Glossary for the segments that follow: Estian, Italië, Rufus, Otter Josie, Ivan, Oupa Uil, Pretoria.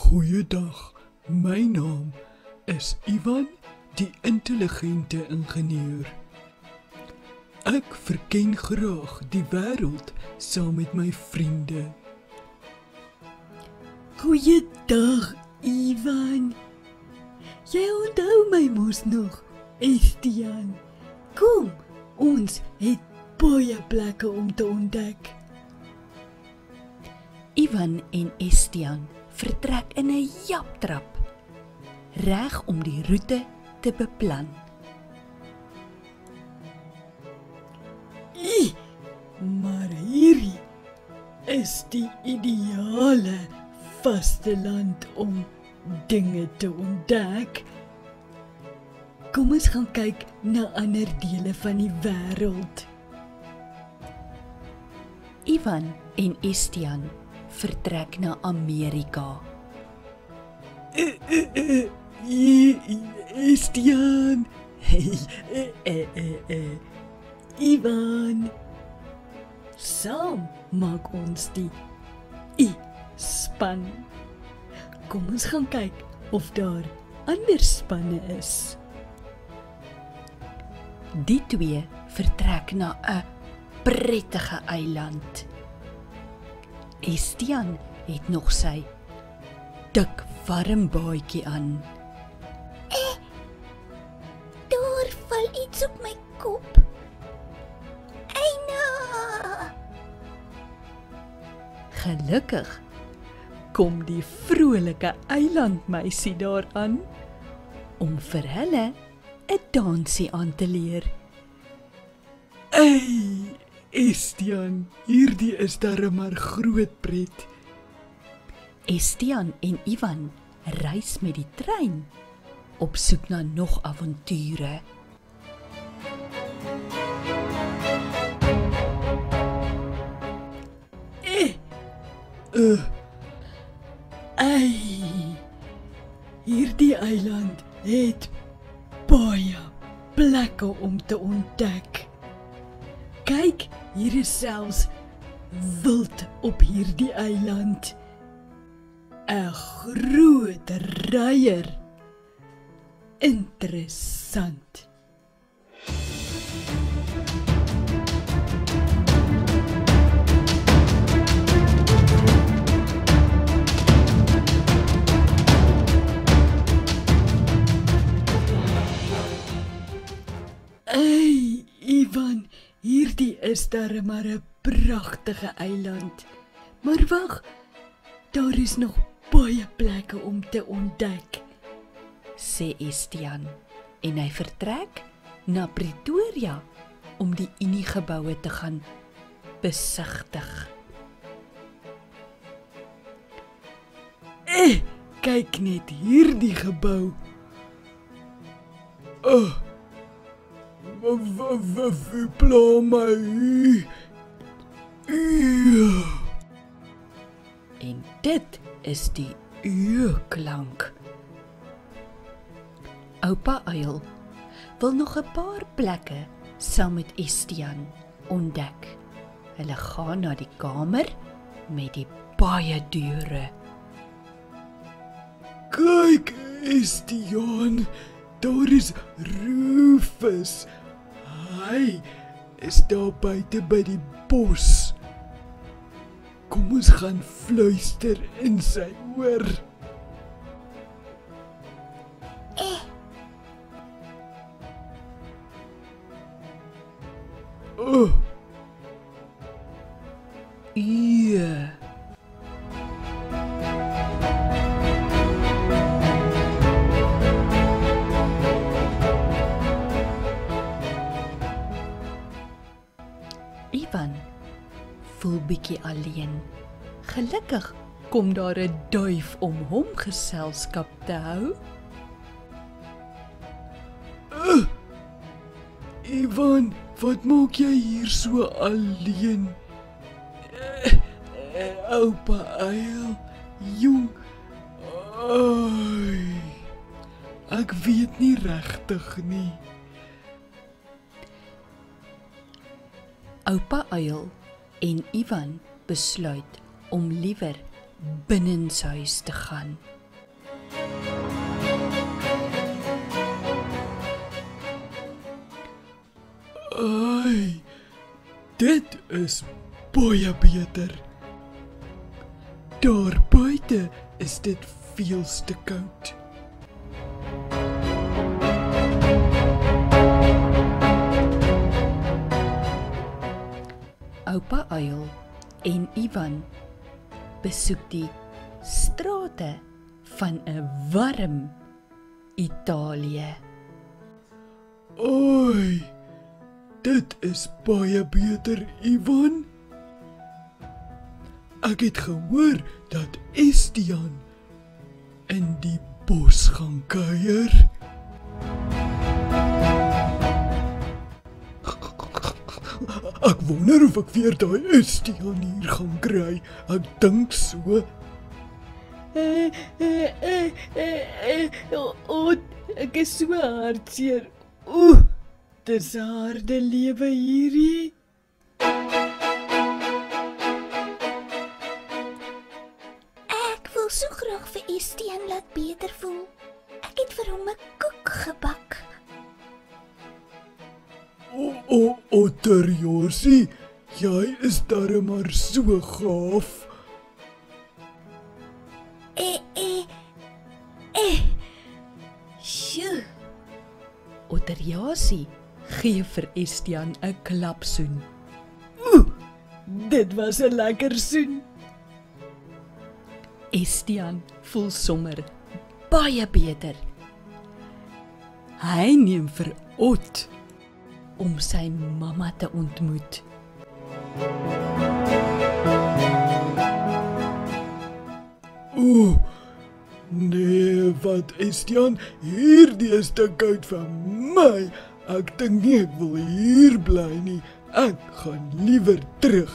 Goeiedag, mijn naam is Ivan, die intelligente ingenieur. Ik verken graag die wereld saam met mijn vrienden. Goeiedag, Ivan. Jy onthou my mos nog, Estian. Kom, ons het baie plekke om te ontdek. Ivan en Estian vertrek in 'n japtrap, reg om die roete te beplan. Maar hierdie is die ideale vasteland om dinge te ontdek. Kom eens gaan kyk na ander dele van die wêreld. Ivan en Estian vertrek na Amerika. Estian, Ivan, saam maak ons die I-span. Kom ons gaan kyk of daar ander spanne is. Die twee vertrek na 'n prettige eiland. Estian het nog sy dik warm baadjie aan. Daar val iets op my kop. Eina! Gelukkig kom die vrolike eilandmeisie daaraan om vir hulle 'n dansie aan te leer. Hey, Estian, hierdie is darem maar groot pret. Estian en Ivan reis met die trein op soek na nog avonture. Hierdie eiland het baie plekke om te ontdek. Kyk, hier is selfs wild op hierdie eiland. 'n Groot ruier. Interessant. Hey, Ivan, hierdie is darem maar 'n pragtige eiland. Maar wag, daar is nog baie plekke om te ontdek, sê Estian, en hy vertrek na Pretoria om die Unie-geboue te gaan besigtig. Kyk net hierdie gebou. Pla my. En dit is die U-klank. Oupa Uil wil nog 'n paar plekke saam met Estian ontdek. Hulle gaan na die kamer met die baie deure. Kyk, Estian, daar is Rufus. Hy is daar buite by die bos. Kom ons gaan fluister in sy oor. Ivan voel bietjie alleen. Gelukkig kom daar 'n duif om hom geselskap te hou. Ivan, wat maak jy hier so alleen? Oupa Uil, jong. Ek weet nie regtig nie. Oupa Uil en Ivan besluit om liewer binnenshuis te gaan. Ai, dit is baie beter. Daar buite is dit veel te koud. Oupa Uil en Ivan besoek die strate van 'n warm Italië. Ai, dit is baie beter, Ivan. Ek het gehoor dat Estian in die bos gaan kuier. Ek wonder of ek weer daai Estian hier gaan kry. Ek dink so. Ek is so hartseer. Oeh, dis 'n harde lewe hierdie. So graag vir Estian laat beter voel. Ek het vir hom 'n koek gebak. O, Otter Josie, jy is darem maar so gaaf. Sjoe. Otter Josie gee vir Estian 'n klapsoen. Oeh, dit was 'n lekker soen. Estian voel sommer baie beter. Hy neem vir Ot om sy mamma te ontmoet. Oeh, nee, wat Estian, hierdie is te koud vir my. Ek dink nie ek wil hier bly nie. Ek gaan liewer terug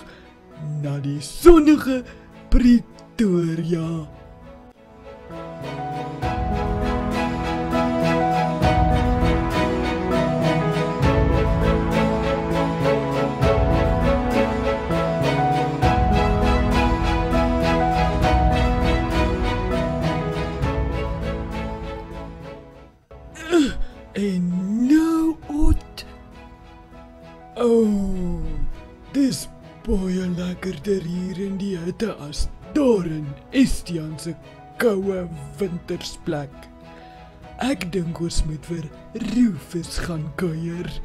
na die sonnige Pretoria. En nou Ot. Oh, dis baie lekkerder hier in die hitte as daar in Estian se koue wintersplek. Ek dink ons moet vir Rufus gaan kuier.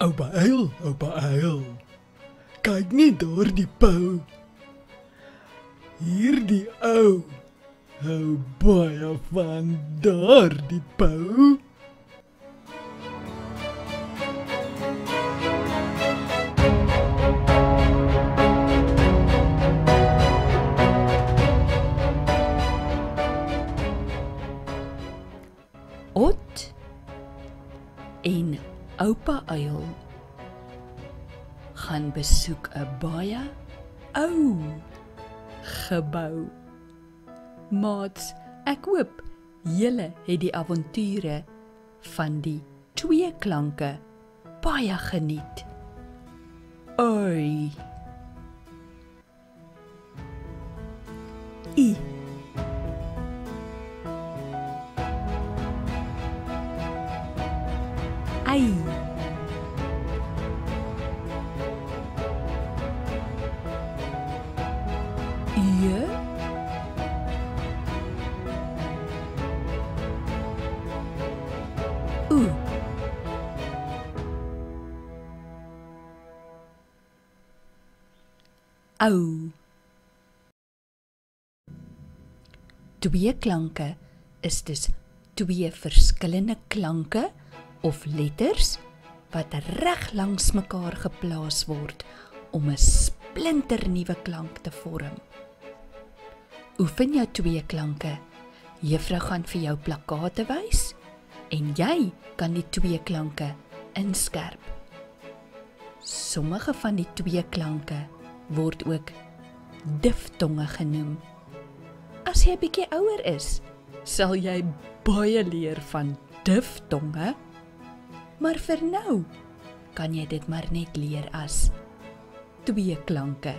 Oupa Uil, Oupa Uil. Kyk nie daar die pauw. Hierdie ou hou baie van daardie pou. Ot en Oupa Uil gaan besoek 'n baie ou gebou. Maats, ek hoop julle het die avonture van die twee klanke baie geniet. Oi. I. Ai. Ou. Twee klanke is dus twee verskillende klanke of letters wat reg langs mekaar geplaas word om 'n splinternuwe klank te vorm. Oefen jou twee klanke. Juffrou gaan vir jou plakkate wys en jy kan die twee klanke inskerp. Sommige van die twee klanke word ook diftonge genoem. As jy 'n bietjie ouer is, sal jy baie leer van diftonge. Maar vir nou kan jy dit maar net leer as twee klanke.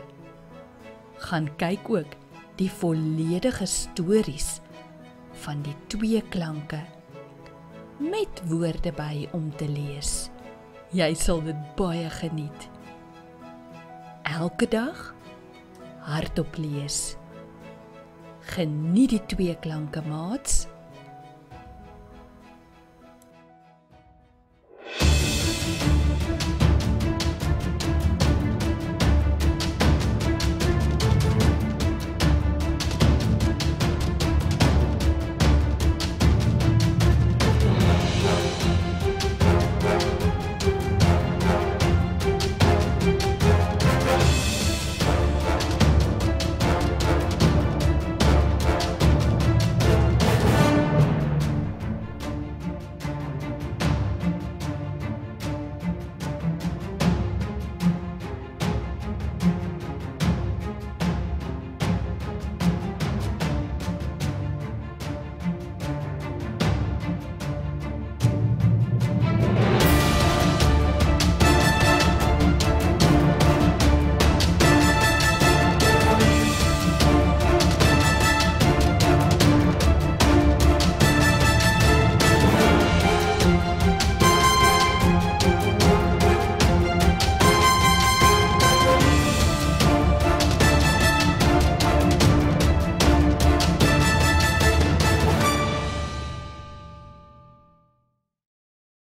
Gaan kyk ook die volledige stories van die twee klanke met woorde by om te lees. Jy sal dit baie geniet. Elke dag hardop lees. Geniet die twee klanke, maats.